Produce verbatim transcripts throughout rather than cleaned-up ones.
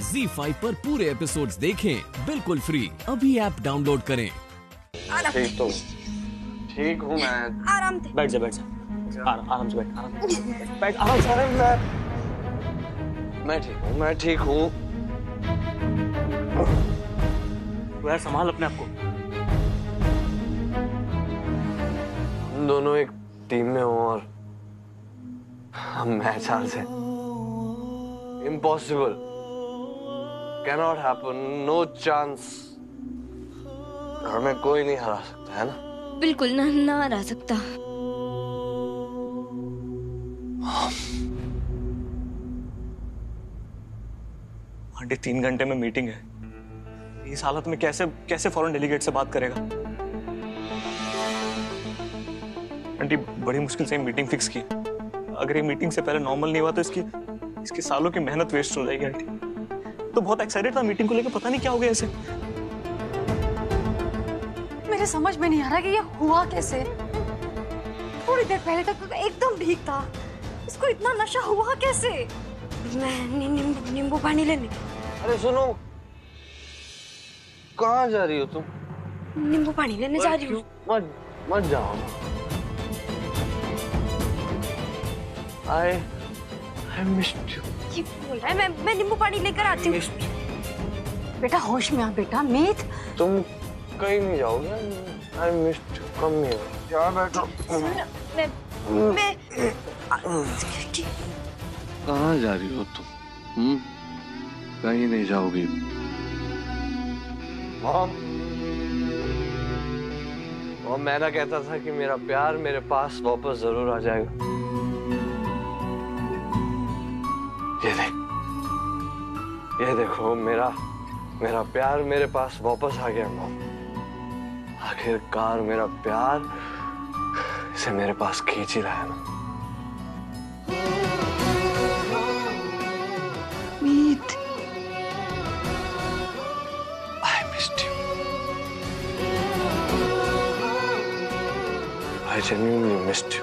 ज़ी five पर पूरे episodes देखें बिल्कुल फ्री। अभी ऐप डाउनलोड करें। ठीक तो ठीक हूँ मैं। आराम से बैठ जा बैठ जा आराम से बैठ आराम बैठ आराम से मैं ठीक हूँ मैं ठीक हूँ। तू यार संभाल अपने आप को। हम दोनों एक टीम में हो और हम मैच हार से impossible cannot happen no chance. हमें कोई नहीं हरा सकता है ना। बिल्कुल ना ना हरा सकता। आंटी तीन घंटे में मीटिंग है। इस हालत में कैसे कैसे फॉरेन डेलीगेट से बात करेगा। आंटी बड़ी मुश्किल से मीटिंग फिक्स की। अगर ये मीटिंग से पहले नॉर्मल नहीं हुआ तो इसकी इसके सालों की मेहनत वेस्ट हो जाएगी। आंटी तो बहुत एक्साइटेड था मीटिंग को लेकर। पता नहीं क्या हो गया ऐसे। मेरे समझ में नहीं आ रहा कि ये हुआ कैसे। थोड़ी देर पहले तक एकदम ठीक था। इसको इतना नशा हुआ कैसे। मैं नींबू नींबू पानी लेने। अरे सुनो कहाँ जा रही हो तुम। नींबू पानी लेने जा रही हूँ। मत मत जाओ। आए I missed you. ये बोल रहा है मैं मैं नींबू पानी लेकर आती हूँ। बेटा होश में आ बेटा। मीत तुम कहीं नहीं जाओगे। I missed you. कम नहीं यार बैठो। मैं मैं कहाँ जा रही हो तुम। हम्म कहीं नहीं जाओगी। मॉम मॉम मैं ना कहता था कि मेरा प्यार मेरे पास वापस जरूर आ जाएगा। ये देख ये देखो मेरा मेरा प्यार मेरे पास वापस आ गया। मॉम आखिरकार मेरा प्यार इसे मेरे पास खींच ही रहा है। Meet I missed you. I genuinely missed you.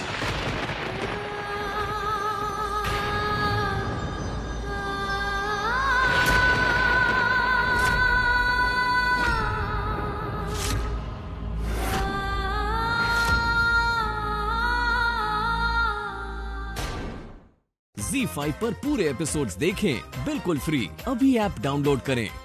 Zee five पर पूरे एपिसोड्स देखें बिल्कुल फ्री। अभी ऐप डाउनलोड करें।